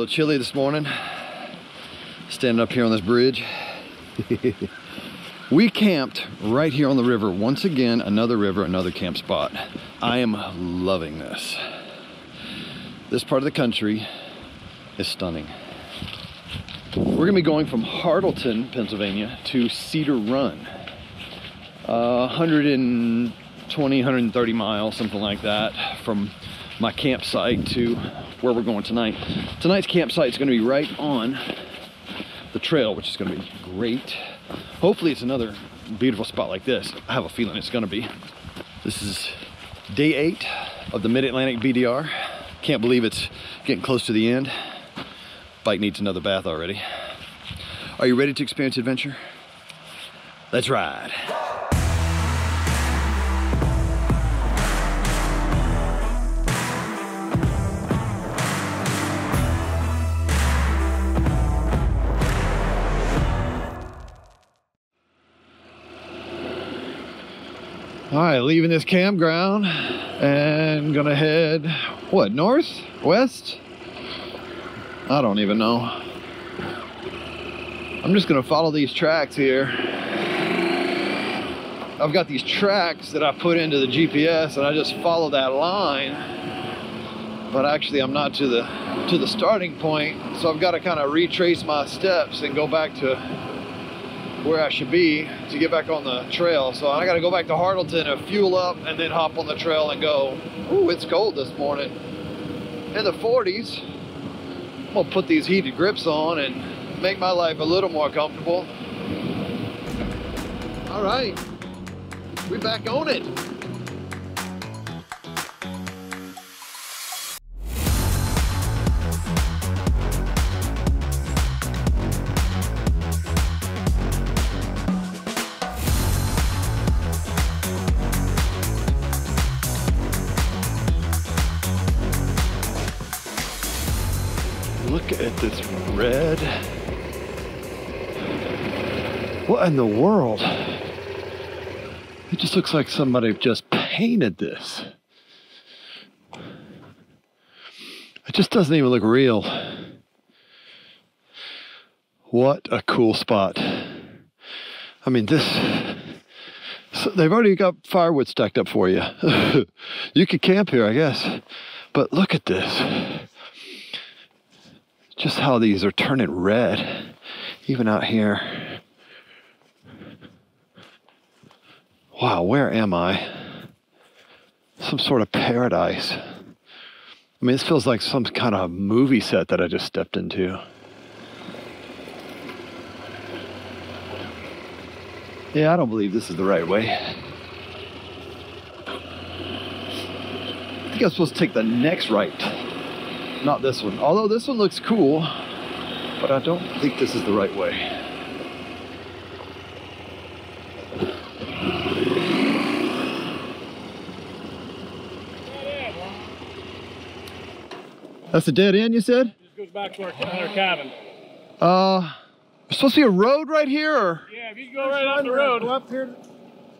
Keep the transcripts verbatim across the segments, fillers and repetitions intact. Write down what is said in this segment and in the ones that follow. a little chilly this morning, standing up here on this bridge. We camped right here on the river. Once again, another river, another camp spot. I am loving this. This part of the country is stunning. We're gonna be going from Hartleton, Pennsylvania to Cedar Run. Uh, one hundred twenty, one hundred thirty miles, something like that, from my campsite to where we're going tonight. Tonight's campsite is gonna be right on the trail, which is gonna be great. Hopefully it's another beautiful spot like this. I have a feeling it's gonna be. This is day eight of the Mid-Atlantic B D R. Can't believe it's getting close to the end. Bike needs another bath already. Are you ready to experience adventure? Let's ride. All right, leaving this campground and gonna head, what, north, west? I don't even know. I'm just gonna follow these tracks here. I've got these tracks that I put into the G P S and I just follow that line, but actually I'm not to the, to the starting point. So I've gotta kind of retrace my steps and go back to where I should be to get back on the trail. So I gotta go back to Hartleton and fuel up and then hop on the trail and go. Ooh, it's cold this morning. In the forties, I'm gonna put these heated grips on and make my life a little more comfortable. All right, we're back on it. At this red. What in the world? It just looks like somebody just painted this. It just doesn't even look real. What a cool spot. I mean, this, so they've already got firewood stacked up for you. You could camp here, I guess, but look at this. Just how these are turning red, even out here. Wow, where am I? Some sort of paradise. I mean, this feels like some kind of movie set that I just stepped into. Yeah, I don't believe this is the right way. I think I'm supposed to take the next right. Not this one, although this one looks cool, but I don't think this is the right way. That's a dead end, you said? It just goes back to our, our cabin. Uh, there's supposed to be a road right here? Or? Yeah, if you go right on the road. Go up here,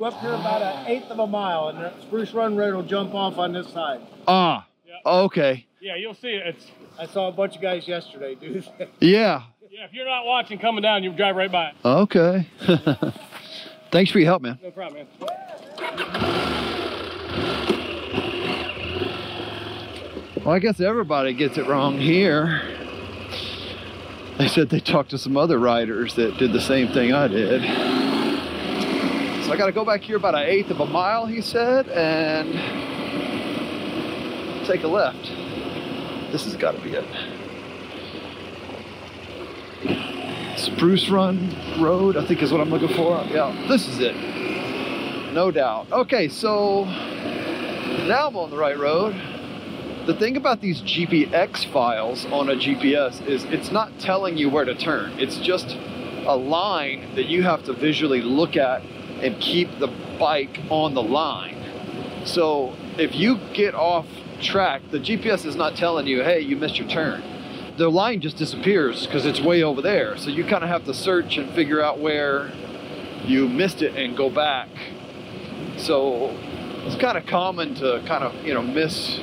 go up here about an eighth of a mile, and the Spruce Run Road will jump off on this side. Ah, yep. Okay. Yeah, you'll see it. It's, I saw a bunch of guys yesterday do that. Yeah. Yeah, if you're not watching coming down, you'll drive right by it. Okay. Thanks for your help, man. No problem, man. Well, I guess everybody gets it wrong here. They said they talked to some other riders that did the same thing I did. So I got to go back here about an eighth of a mile, he said, and take a left. This has got to be it. Spruce Run Road, I think is what I'm looking for. Yeah, this is it. No doubt. Okay, so now I'm on the right road. The thing about these G P X files on a G P S is it's not telling you where to turn. It's just a line that you have to visually look at and keep the bike on the line. So if you get off track, the G P S is not telling you, hey, you missed your turn. The line just disappears because it's way over there. So you kind of have to search and figure out where you missed it and go back. So it's kind of common to kind of, you know, miss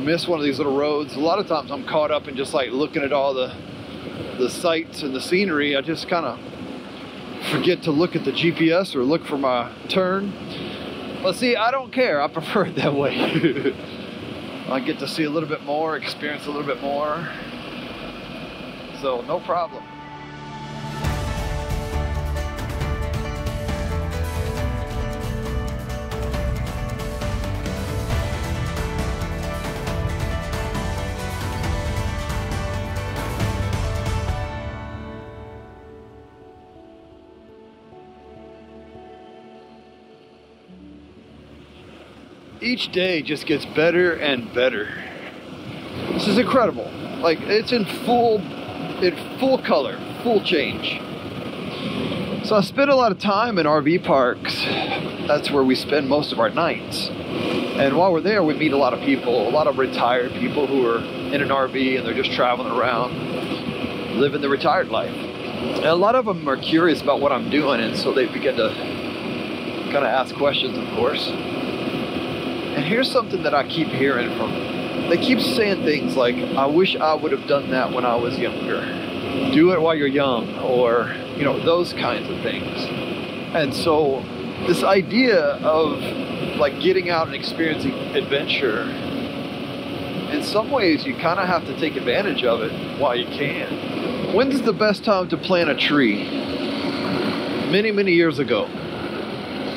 miss one of these little roads. A lot of times I'm caught up in just like looking at all the the sights and the scenery. I just kind of forget to look at the G P S or look for my turn. But see, I don't care. I prefer it that way. I get to see a little bit more, experience a little bit more. So no problem. Each day just gets better and better. This is incredible. Like, it's in full, in full color, full change. So I spend a lot of time in R V parks. That's where we spend most of our nights. And while we're there, we meet a lot of people, a lot of retired people who are in an R V and they're just traveling around, living the retired life. And a lot of them are curious about what I'm doing, and so they begin to kind of ask questions, of course. And here's something that I keep hearing from them. They keep saying things like, I wish I would have done that when I was younger. Do it while you're young, or, you know, those kinds of things. And so this idea of like getting out and experiencing adventure, in some ways you kind of have to take advantage of it while you can. When's the best time to plant a tree? Many, many years ago.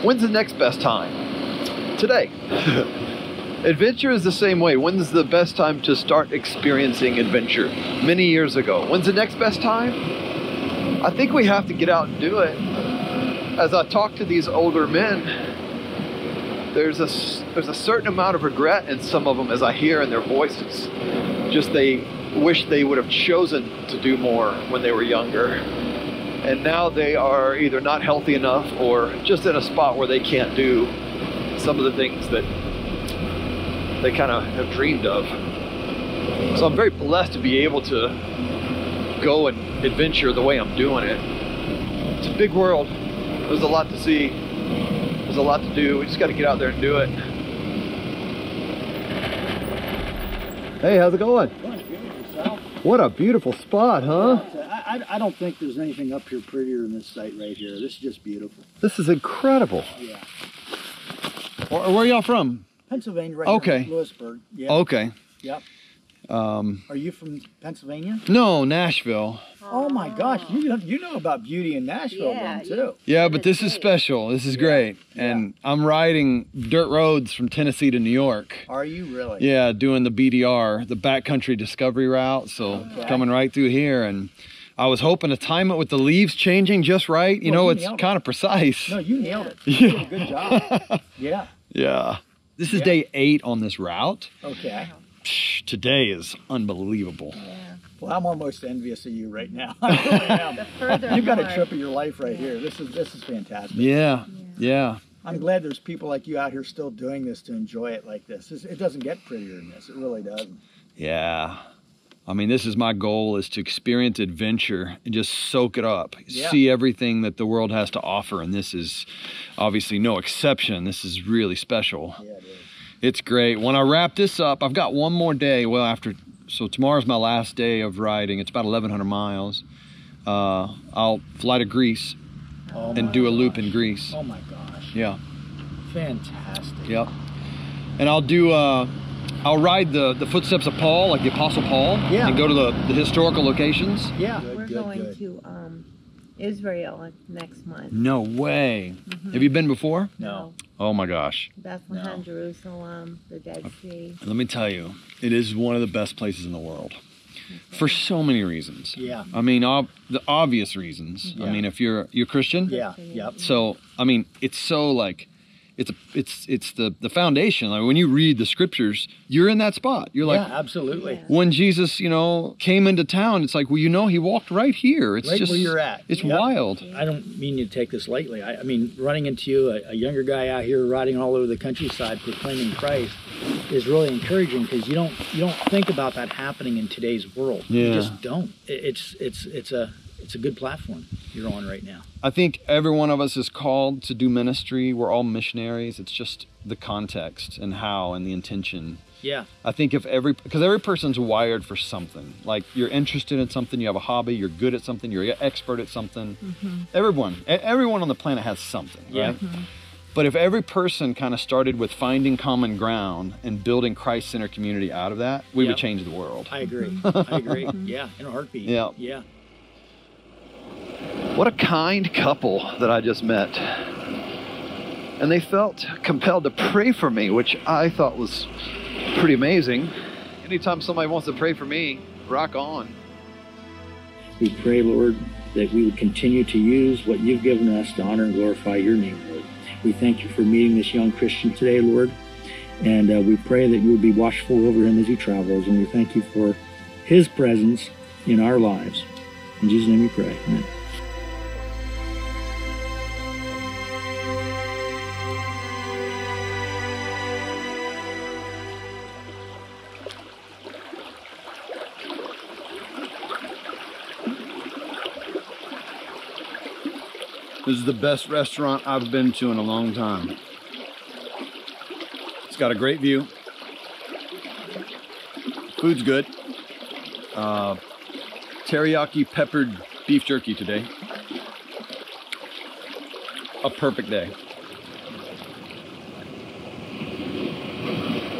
When's the next best time? Today. Adventure is the same way. When's the best time to start experiencing adventure? Many years ago. When's the next best time? I think we have to get out and do it. As I talk to these older men, there's a, there's a certain amount of regret in some of them as I hear in their voices. Just they wish they would have chosen to do more when they were younger. And now they are either not healthy enough or just in a spot where they can't do some of the things that they kind of have dreamed of. So I'm very blessed to be able to go and adventure the way I'm doing it. It's a big world. There's a lot to see. There's a lot to do. We just got to get out there and do it. Hey, how's it going? What a beautiful spot, huh? I, I don't think there's anything up here prettier than this site right here. This is just beautiful. This is incredible. Yeah. Where are y'all from? Pennsylvania, right? Okay. Here, Lewisburg. Yep. Okay. Yep. Um, are you from Pennsylvania? No, Nashville. Oh, oh my gosh, you know, you know about beauty in Nashville, yeah, then, too. Yeah, but this is special. This is yeah. great. And yeah. I'm riding dirt roads from Tennessee to New York. Are you really? Yeah, doing the B D R, the Back Country Discovery Route. So okay. coming right through here, and I was hoping to time it with the leaves changing just right. You well, know, you it's kind of precise. No, you nailed it. You yeah. did a good job. Yeah. Yeah. This is yeah. day eight on this route. Okay. Psh, today is unbelievable. Yeah. Well, I'm almost envious of you right now. I really am. The further You've got a trip of your life right here. This is this is fantastic. Yeah. Yeah. yeah. I'm glad there's people like you out here still doing this to enjoy it like this. It's, it doesn't get prettier than this. It really doesn't. Yeah. I mean, this is my goal, is to experience adventure and just soak it up, yeah. see everything that the world has to offer. And this is obviously no exception. This is really special. Yeah, it is. It's great. When I wrap this up, I've got one more day. Well, after, so tomorrow's my last day of riding. It's about eleven hundred miles. Uh, I'll fly to Greece oh and do a gosh. loop in Greece. Oh my gosh. Yeah. Fantastic. Yep. And I'll do, uh, I'll ride the, the footsteps of Paul, like the Apostle Paul, yeah. and go to the, the historical locations. Yeah. Good, We're good, going good. to um, Israel next month. No way. Mm-hmm. Have you been before? No. Oh my gosh. Bethlehem, no. Jerusalem, the Dead Sea. Let me tell you, it is one of the best places in the world. For so many reasons. Yeah. I mean, ob the obvious reasons. Yeah. I mean, if you're you're Christian. Yeah. Yep. So, I mean, it's so like... It's a, it's it's the the foundation. Like when you read the scriptures, you're in that spot. You're like, yeah, absolutely. Yeah. When Jesus, you know, came into town, it's like, well, you know, he walked right here. It's right just where you're at. It's yep. wild. I don't mean to take this lightly. I, I mean, running into you, a, a younger guy out here riding all over the countryside proclaiming Christ, is really encouraging, because you don't you don't think about that happening in today's world. Yeah. You just don't. It, it's it's it's a It's a good platform you're on right now. I think every one of us is called to do ministry. We're all missionaries. It's just the context and how and the intention. Yeah. I think if every, because every person's wired for something. Like you're interested in something, you have a hobby, you're good at something, you're an expert at something. Mm-hmm. Everyone, everyone on the planet has something, yeah. right? Mm-hmm. But if every person kind of started with finding common ground and building Christ-centered community out of that, we yeah. would change the world. I agree. I agree. Yeah, in a heartbeat. Yeah. Yeah. What a kind couple that I just met. And they felt compelled to pray for me, which I thought was pretty amazing. Anytime somebody wants to pray for me, rock on. We pray, Lord, that we would continue to use what you've given us to honor and glorify your name, Lord. We thank you for meeting this young Christian today, Lord. And uh, we pray that you would be watchful over him as he travels. And we thank you for his presence in our lives. In Jesus' name we pray. Amen. This is the best restaurant I've been to in a long time. It's got a great view. Food's good. Uh, teriyaki peppered beef jerky today. A perfect day.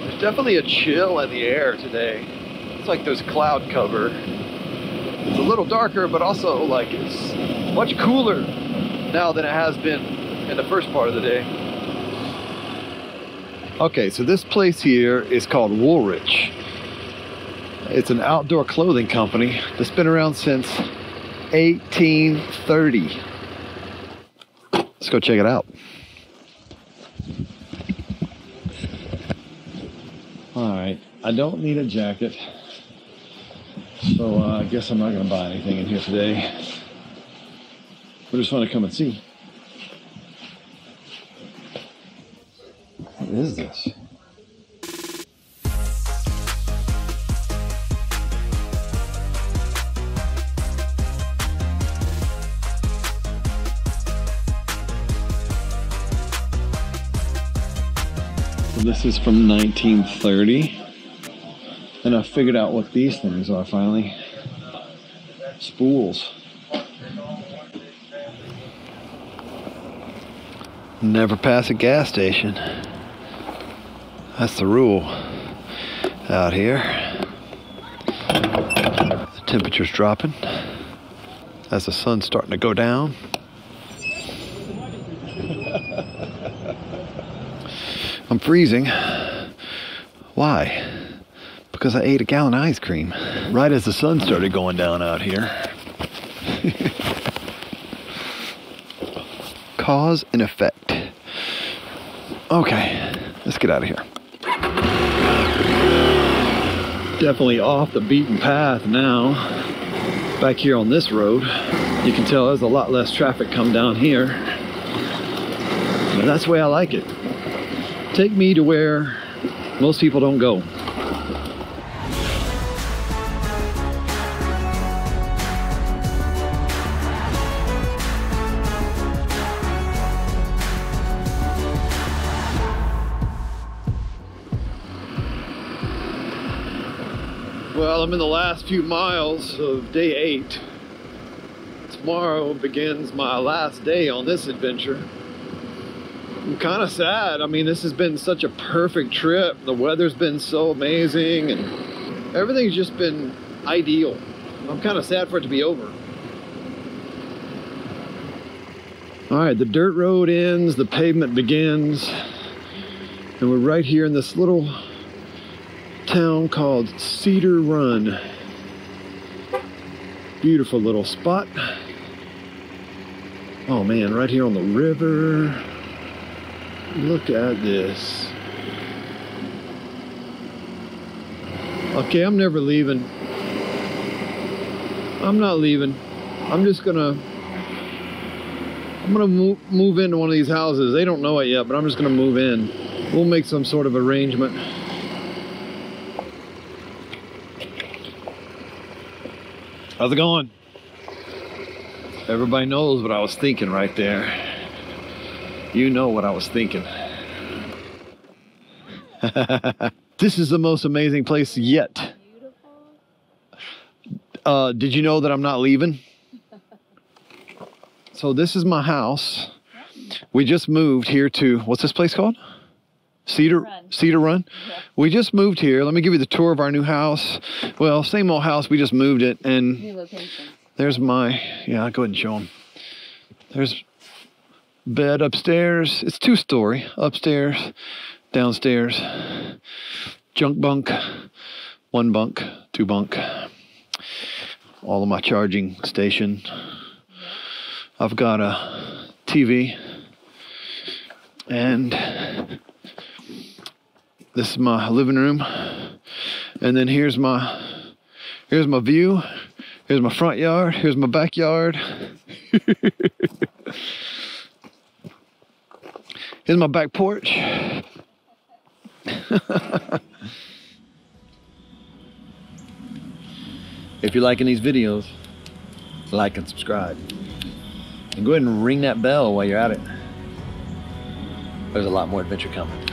There's definitely a chill in the air today. It's like there's cloud cover. It's a little darker, but also like it's much cooler now than it has been in the first part of the day. Okay, so this place here is called Woolrich. It's an outdoor clothing company that's been around since eighteen thirty. Let's go check it out. All right, I don't need a jacket, so uh, I guess I'm not gonna buy anything in here today. I just want to come and see. What is this? So this is from nineteen thirty. And I figured out what these things are finally. Spools. Never pass a gas station. That's the rule out here. The temperature's dropping as the sun's starting to go down. I'm freezing. Why? Because I ate a gallon of ice cream right as the sun started going down out here. Cause and effect. Okay, let's get out of here. Definitely off the beaten path now. Back here on this road, you can tell there's a lot less traffic come down here. But that's the way I like it. Take me to where most people don't go. Well, I'm in the last few miles of day eight. Tomorrow begins my last day on this adventure. I'm kind of sad. I mean, this has been such a perfect trip. The weather's been so amazing and everything's just been ideal. I'm kind of sad for it to be over. All right, the dirt road ends, the pavement begins, and we're right here in this little town called Cedar Run. Beautiful little spot. Oh man, right here on the river. Look at this. Okay, I'm never leaving. I'm not leaving. I'm just gonna I'm gonna mo- move into one of these houses. They don't know it yet, but I'm just gonna move in. We'll make some sort of arrangement. How's it going? Everybody knows what I was thinking right there. You know what I was thinking. This is the most amazing place yet. Uh, did you know that I'm not leaving? So this is my house. We just moved here to, what's this place called? Cedar Run. Cedar Run. Yeah. We just moved here. Let me give you the tour of our new house. Well, same old house. We just moved it. And new location. There's my, yeah, I'll go ahead and show them. There's bed upstairs. It's two story. Upstairs, downstairs, junk bunk, one bunk, two bunk. All of my charging station. I've got a T V. And this is my living room, and then here's my here's my view, here's my front yard, here's my backyard. Here's my back porch. If you're liking these videos, like and subscribe, and go ahead and ring that bell while you're at it. There's a lot more adventure coming.